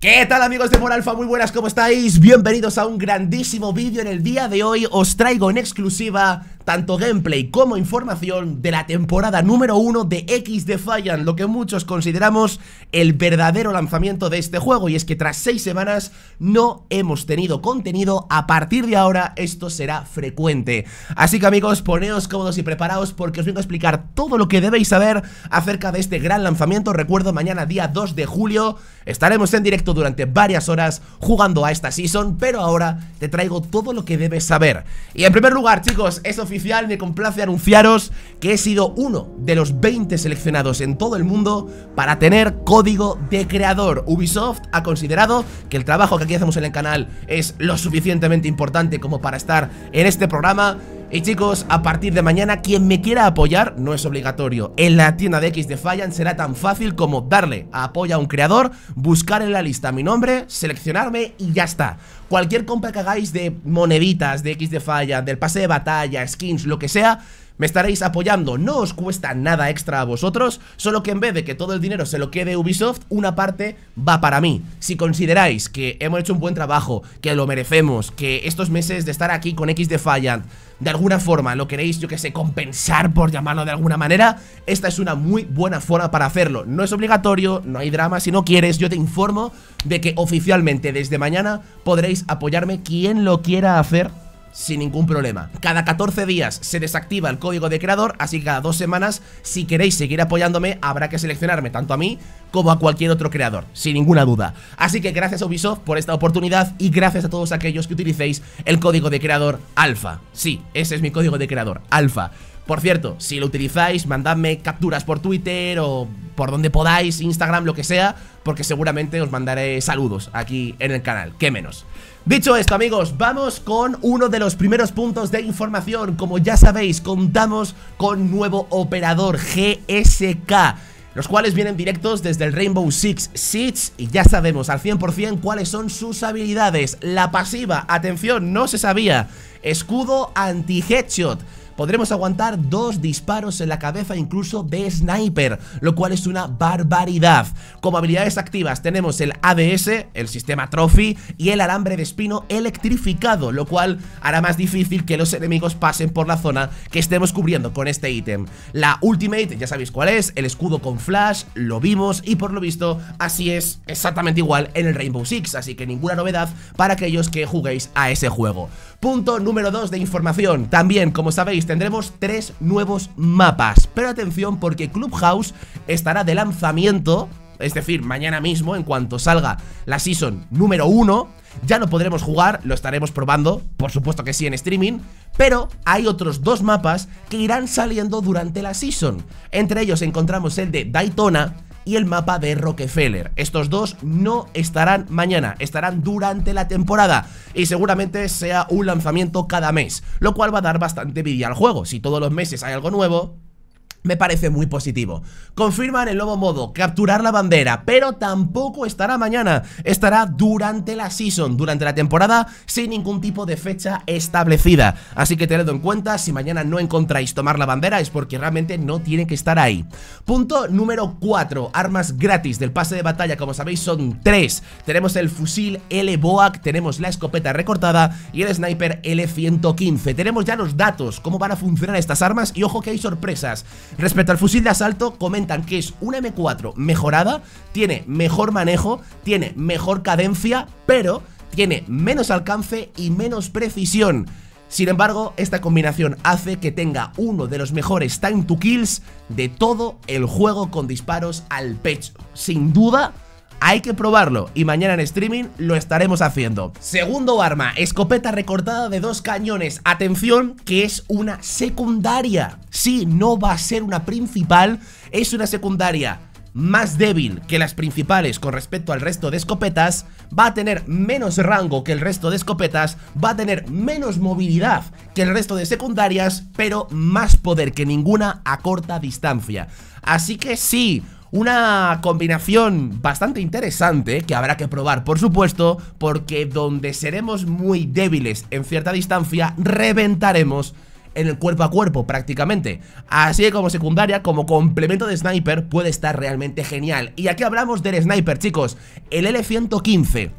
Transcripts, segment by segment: ¿Qué tal amigos de MoreAlpha? Muy buenas, ¿cómo estáis? Bienvenidos a un grandísimo vídeo. En el día de hoy os traigo en exclusiva tanto gameplay como información de la temporada número 1 de XDefiant, lo que muchos consideramos el verdadero lanzamiento de este juego. Y es que tras 6 semanas no hemos tenido contenido. A partir de ahora esto será frecuente. Así que amigos, poneos cómodos y preparaos porque os vengo a explicar todo lo que debéis saber acerca de este gran lanzamiento. Recuerdo, mañana día 2 de julio estaremos en directo durante varias horas jugando a esta season, pero ahora te traigo todo lo que debes saber. Y en primer lugar, chicos, es oficial, me complace anunciaros que he sido uno de los 20 seleccionados en todo el mundo para tener código de creador. Ubisoft ha considerado que el trabajo que aquí hacemos en el canal es lo suficientemente importante como para estar en este programa. Y chicos, a partir de mañana, quien me quiera apoyar, no es obligatorio, en la tienda de XDefiant será tan fácil como darle a apoya a un creador, buscar en la lista mi nombre, seleccionarme y ya está. Cualquier compra que hagáis de moneditas, de XDefiant, del pase de batalla, skins, lo que sea, me estaréis apoyando, no os cuesta nada extra a vosotros, solo que en vez de que todo el dinero se lo quede Ubisoft, una parte va para mí. Si consideráis que hemos hecho un buen trabajo, que lo merecemos, que estos meses de estar aquí con XDefiant, de alguna forma lo queréis, yo que sé, compensar, por llamarlo de alguna manera, esta es una muy buena forma para hacerlo. No es obligatorio, no hay drama, si no quieres, yo te informo de que oficialmente desde mañana podréis apoyarme quien lo quiera hacer sin ningún problema. Cada 14 días se desactiva el código de creador, así que cada 2 semanas, si queréis seguir apoyándome, habrá que seleccionarme tanto a mí como a cualquier otro creador, sin ninguna duda. Así que gracias a Ubisoft por esta oportunidad y gracias a todos aquellos que utilicéis el código de creador alfa. Sí, ese es mi código de creador, alfa. Por cierto, si lo utilizáis, mandadme capturas por Twitter o por donde podáis, Instagram, lo que sea, porque seguramente os mandaré saludos aquí en el canal, qué menos. Dicho esto, amigos, vamos con uno de los primeros puntos de información. Como ya sabéis, contamos con nuevo operador GSK, los cuales vienen directos desde el Rainbow Six Siege y ya sabemos al 100% cuáles son sus habilidades. La pasiva, atención, no se sabía, escudo anti-headshot. Podremos aguantar 2 disparos en la cabeza, incluso de sniper, lo cual es una barbaridad. Como habilidades activas tenemos el ADS, el sistema Trophy y el alambre de espino electrificado, lo cual hará más difícil que los enemigos pasen por la zona que estemos cubriendo con este ítem. La Ultimate, ya sabéis cuál es, el escudo con flash, lo vimos y por lo visto así es exactamente igual en el Rainbow Six, así que ninguna novedad para aquellos que juguéis a ese juego. Punto número 2 de información, también como sabéis tendremos 3 nuevos mapas, pero atención porque Clubhouse estará de lanzamiento, es decir, mañana mismo, en cuanto salga la Season número 1, ya no podremos jugar, lo estaremos probando, por supuesto que sí en streaming, pero hay otros 2 mapas que irán saliendo durante la Season. Entre ellos encontramos el de Daytona y el mapa de Rockefeller. Estos 2 no estarán mañana, estarán durante la temporada y seguramente sea un lanzamiento cada mes, lo cual va a dar bastante vida al juego. Si todos los meses hay algo nuevo, me parece muy positivo. Confirman el nuevo modo, capturar la bandera, pero tampoco estará mañana, estará durante la season, durante la temporada, sin ningún tipo de fecha establecida. Así que tenedlo en cuenta, si mañana no encontráis tomar la bandera es porque realmente no tiene que estar ahí. Punto número 4, armas gratis del pase de batalla, como sabéis son 3. Tenemos el fusil L-BOAC, tenemos la escopeta recortada y el sniper L-115. Tenemos ya los datos, cómo van a funcionar estas armas y ojo que hay sorpresas. Respecto al fusil de asalto, comentan que es una M4 mejorada, tiene mejor manejo, tiene mejor cadencia, pero tiene menos alcance y menos precisión. Sin embargo, esta combinación hace que tenga uno de los mejores time to kills de todo el juego con disparos al pecho. Sin duda, hay que probarlo y mañana en streaming lo estaremos haciendo. Segundo arma, escopeta recortada de 2 cañones. Atención, que es una secundaria. Sí, no va a ser una principal, es una secundaria más débil que las principales con respecto al resto de escopetas, va a tener menos rango que el resto de escopetas, va a tener menos movilidad que el resto de secundarias, pero más poder que ninguna a corta distancia. Así que sí, una combinación bastante interesante que habrá que probar, por supuesto, porque donde seremos muy débiles en cierta distancia, reventaremos en el cuerpo a cuerpo prácticamente. Así que como secundaria, como complemento de sniper, puede estar realmente genial. Y aquí hablamos del sniper, chicos. El L-115,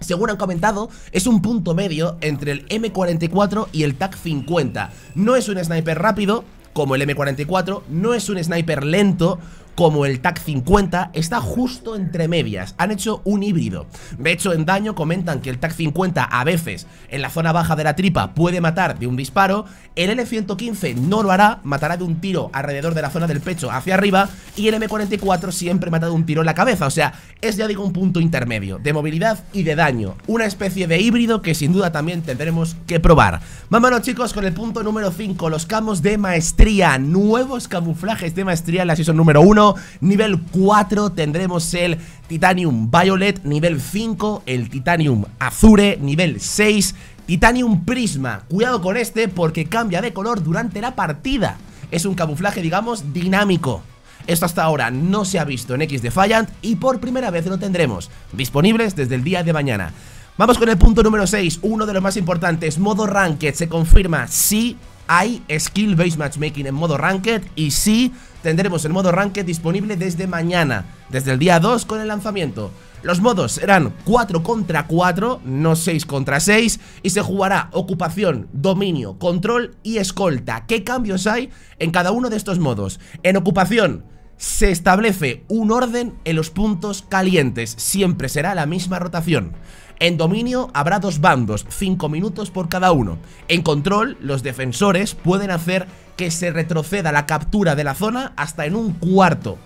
según han comentado, es un punto medio entre el M44 y el TAC-50. No es un sniper rápido como el M44, no es un sniper lento como el TAC-50, está justo entre medias. Han hecho un híbrido. De hecho, en daño comentan que el TAC-50 a veces en la zona baja de la tripa puede matar de un disparo, el L-115 no lo hará, matará de un tiro alrededor de la zona del pecho hacia arriba, y el M-44 siempre mata de un tiro en la cabeza. O sea, es, ya digo, un punto intermedio de movilidad y de daño, una especie de híbrido que sin duda también tendremos que probar. Vámonos, chicos, con el punto número 5, los camos de maestría. Nuevos camuflajes de maestría en la season número 1. Nivel 4 tendremos el Titanium Violet, nivel 5 el Titanium Azure, nivel 6 Titanium Prisma. Cuidado con este porque cambia de color durante la partida. Es un camuflaje, digamos, dinámico. Esto hasta ahora no se ha visto en XDefiant y por primera vez lo tendremos disponibles desde el día de mañana. Vamos con el punto número 6, uno de los más importantes, modo Ranked. Se confirma sí hay Skill Based Matchmaking en modo Ranked y sí tendremos el modo Ranked disponible desde mañana, desde el día 2 con el lanzamiento. Los modos serán 4 contra 4, no 6 contra 6, y se jugará ocupación, dominio, control y escolta. ¿Qué cambios hay en cada uno de estos modos? En ocupación se establece un orden en los puntos calientes, siempre será la misma rotación. En dominio habrá dos bandos, 5 minutos por cada uno. En control, los defensores pueden hacer que se retroceda la captura de la zona hasta en un cuarto.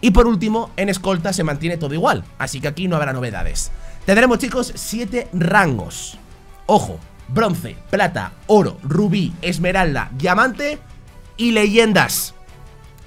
Y por último, en escolta se mantiene todo igual, así que aquí no habrá novedades. Tendremos, chicos, 7 rangos. Ojo, bronce, plata, oro, rubí, esmeralda, diamante y leyendas.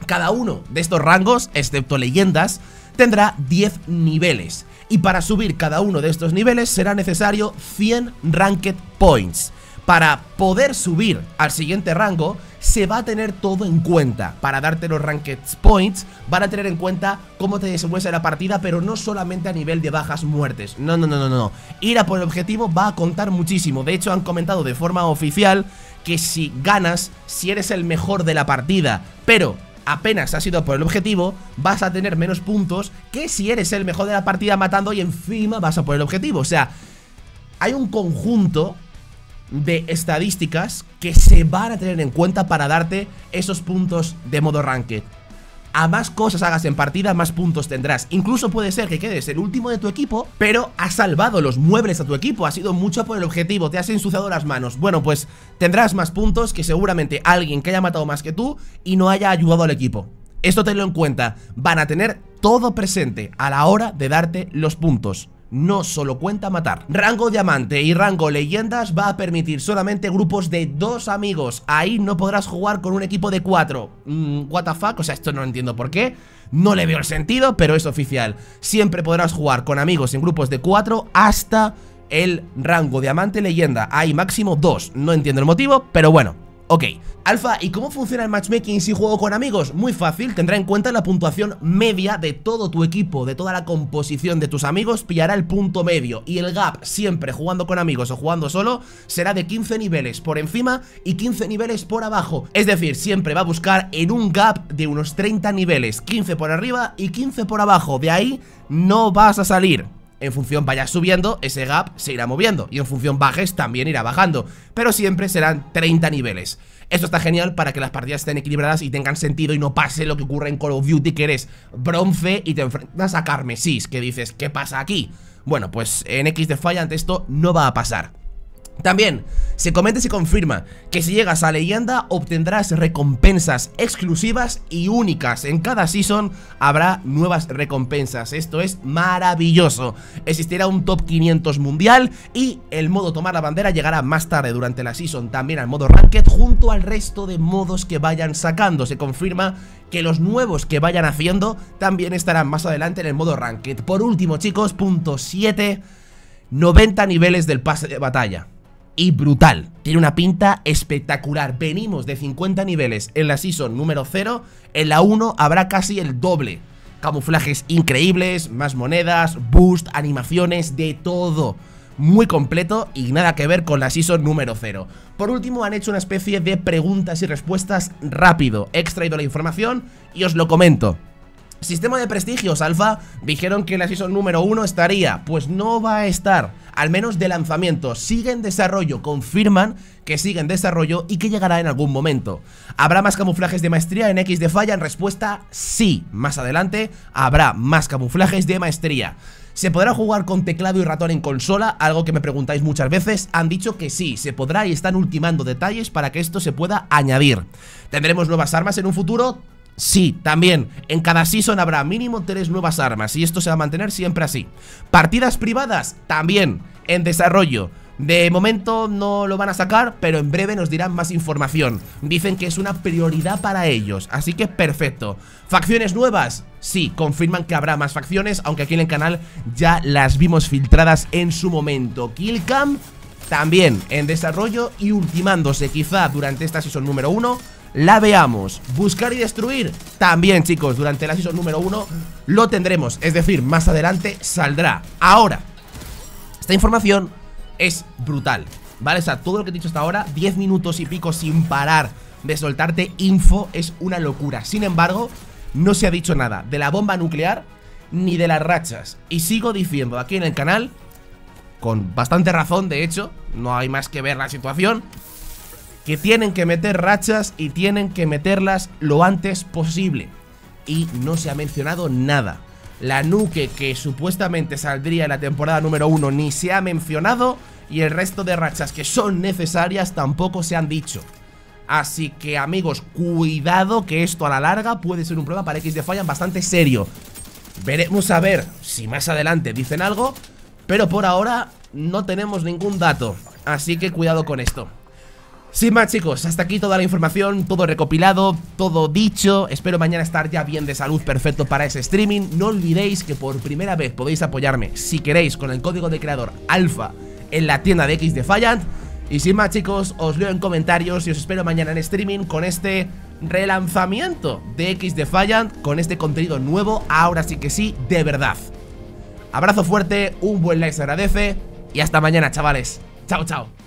Cada uno de estos rangos, excepto leyendas, tendrá 10 niveles. Y para subir cada uno de estos niveles será necesario 100 Ranked Points. Para poder subir al siguiente rango se va a tener todo en cuenta. Para darte los Ranked Points van a tener en cuenta cómo te desenvuelves en la partida, pero no solamente a nivel de bajas muertes. No. Ir a por el objetivo va a contar muchísimo. De hecho, han comentado de forma oficial que si ganas, si eres el mejor de la partida, pero apenas has ido por el objetivo, vas a tener menos puntos que si eres el mejor de la partida matando y encima vas a por el objetivo. O sea, hay un conjunto de estadísticas que se van a tener en cuenta para darte esos puntos de modo Ranked. A más cosas hagas en partida, más puntos tendrás. Incluso puede ser que quedes el último de tu equipo, pero has salvado los muebles a tu equipo, has ido mucho por el objetivo, te has ensuciado las manos. Bueno, pues tendrás más puntos que seguramente alguien que haya matado más que tú y no haya ayudado al equipo. Esto tenlo en cuenta. Van a tener todo presente a la hora de darte los puntos. No solo cuenta matar. Rango diamante y rango leyendas va a permitir solamente grupos de 2 amigos. Ahí no podrás jugar con un equipo de 4. What the fuck, o sea, esto no lo entiendo por qué. No le veo el sentido, pero es oficial. Siempre podrás jugar con amigos en grupos de 4 hasta el rango diamante leyenda. Hay máximo 2, no entiendo el motivo, pero bueno. Ok, Alfa, ¿y cómo funciona el matchmaking si juego con amigos? Muy fácil, tendrá en cuenta la puntuación media de todo tu equipo, de toda la composición de tus amigos, pillará el punto medio. Y el gap, siempre jugando con amigos o jugando solo, será de 15 niveles por encima y 15 niveles por abajo. Es decir, siempre va a buscar en un gap de unos 30 niveles, 15 por arriba y 15 por abajo. De ahí no vas a salir. En función vayas subiendo, ese gap se irá moviendo, y en función bajes también irá bajando, pero siempre serán 30 niveles. Esto está genial para que las partidas estén equilibradas y tengan sentido y no pase lo que ocurre en Call of Duty, que eres bronce y te enfrentas a carmesís, que dices, ¿qué pasa aquí? Bueno, pues en XDefiant esto no va a pasar. También se comenta y se confirma que si llegas a leyenda obtendrás recompensas exclusivas y únicas. En cada season habrá nuevas recompensas, esto es maravilloso. Existirá un top 500 mundial y el modo tomar la bandera llegará más tarde durante la season, también al modo Ranked junto al resto de modos que vayan sacando. Se confirma que los nuevos que vayan haciendo también estarán más adelante en el modo Ranked. Por último, chicos, punto 7, 90 niveles del pase de batalla. Y brutal, tiene una pinta espectacular. Venimos de 50 niveles en la season número 0, en la 1 habrá casi el doble. Camuflajes increíbles, más monedas, boost, animaciones, de todo. muy completo y nada que ver con la season número 0. Por último, han hecho una especie de preguntas y respuestas rápido. He extraído la información y os lo comento. Sistema de prestigios, Alfa. Dijeron que la season número 1 estaría. Pues no va a estar, al menos de lanzamiento. Sigue en desarrollo, confirman que sigue en desarrollo y que llegará en algún momento. ¿Habrá más camuflajes de maestría en XDefiant? Respuesta, sí. Más adelante habrá más camuflajes de maestría. ¿Se podrá jugar con teclado y ratón en consola? Algo que me preguntáis muchas veces. Han dicho que sí, se podrá y están ultimando detalles para que esto se pueda añadir. ¿Tendremos nuevas armas en un futuro? Sí, también. En cada season habrá mínimo 3 nuevas armas y esto se va a mantener siempre así. Partidas privadas, también en desarrollo. De momento no lo van a sacar, pero en breve nos dirán más información. Dicen que es una prioridad para ellos, así que perfecto. ¿Facciones nuevas? Sí, confirman que habrá más facciones, aunque aquí en el canal ya las vimos filtradas en su momento. Killcam, también en desarrollo y ultimándose, quizá durante esta season número 1 la veamos. Buscar y destruir, también, chicos, durante la season número 1 lo tendremos, es decir, más adelante saldrá. Ahora, esta información es brutal, ¿vale? O sea, todo lo que he dicho hasta ahora, 10 minutos y pico sin parar de soltarte info, es una locura. Sin embargo, no se ha dicho nada de la bomba nuclear ni de las rachas. Y sigo diciendo aquí en el canal, con bastante razón, de hecho, no hay más que ver la situación, que tienen que meter rachas y tienen que meterlas lo antes posible. Y no se ha mencionado nada. La nuke que supuestamente saldría en la temporada número 1 ni se ha mencionado. Y el resto de rachas que son necesarias tampoco se han dicho. Así que, amigos, cuidado, que esto a la larga puede ser un problema para XDefiant bastante serio. Veremos a ver si más adelante dicen algo, pero por ahora no tenemos ningún dato. Así que cuidado con esto. Sin más, chicos, hasta aquí toda la información, todo recopilado, todo dicho. Espero mañana estar ya bien de salud, perfecto para ese streaming. No olvidéis que por primera vez podéis apoyarme, si queréis, con el código de creador ALFA en la tienda de XDefiant. Y sin más, chicos, os leo en comentarios y os espero mañana en streaming con este relanzamiento de XDefiant, con este contenido nuevo, ahora sí que sí, de verdad. Abrazo fuerte, un buen like se agradece y hasta mañana, chavales. Chao, chao.